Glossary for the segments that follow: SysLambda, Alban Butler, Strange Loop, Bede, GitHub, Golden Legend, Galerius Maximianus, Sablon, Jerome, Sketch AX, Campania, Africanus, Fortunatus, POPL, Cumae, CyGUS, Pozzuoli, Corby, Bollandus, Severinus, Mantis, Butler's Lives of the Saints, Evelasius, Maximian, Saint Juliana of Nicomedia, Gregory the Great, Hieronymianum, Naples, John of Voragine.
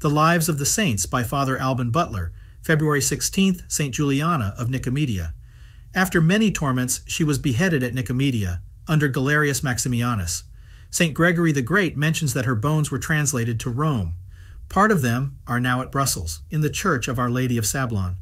The Lives of the Saints by Father Alban Butler, February 16th, St. Juliana of Nicomedia. After many torments, she was beheaded at Nicomedia, under Galerius Maximianus. St. Gregory the Great mentions that her bones were translated to Rome. Part of them are now at Brussels, in the Church of Our Lady of Sablon.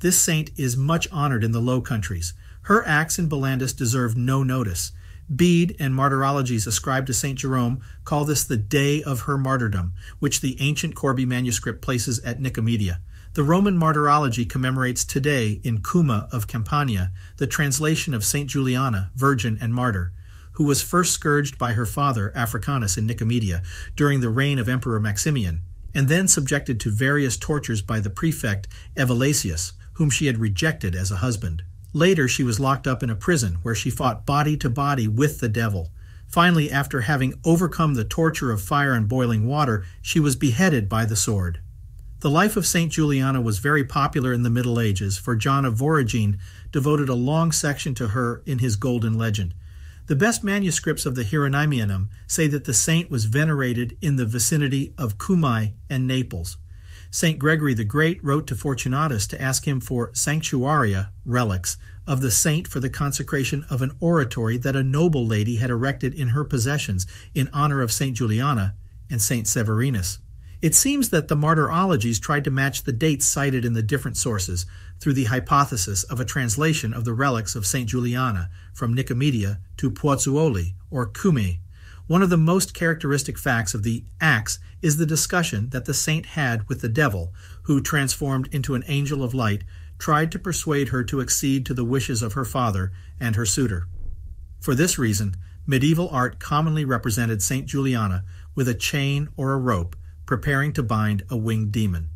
This saint is much honored in the Low Countries. Her acts in Bollandus deserve no notice. Bede and martyrologies ascribed to St. Jerome call this the day of her martyrdom, which the ancient Corby manuscript places at Nicomedia. The Roman martyrology commemorates today in Cumae of Campania the translation of St. Juliana, virgin and martyr, who was first scourged by her father Africanus in Nicomedia during the reign of Emperor Maximian, and then subjected to various tortures by the prefect Evelasius, whom she had rejected as a husband. Later, she was locked up in a prison where she fought body to body with the devil. Finally, after having overcome the torture of fire and boiling water, she was beheaded by the sword. The life of St. Juliana was very popular in the Middle Ages, for John of Voragine devoted a long section to her in his Golden Legend. The best manuscripts of the Hieronymianum say that the saint was venerated in the vicinity of Cumae and Naples. St. Gregory the Great wrote to Fortunatus to ask him for sanctuaria, relics, of the saint for the consecration of an oratory that a noble lady had erected in her possessions in honor of St. Juliana and St. Severinus. It seems that the martyrologies tried to match the dates cited in the different sources through the hypothesis of a translation of the relics of St. Juliana from Nicomedia to Pozzuoli or Cumae. One of the most characteristic facts of the Acts is the discussion that the saint had with the devil, who, transformed into an angel of light, tried to persuade her to accede to the wishes of her father and her suitor. For this reason, medieval art commonly represented St. Juliana with a chain or a rope, preparing to bind a winged demon.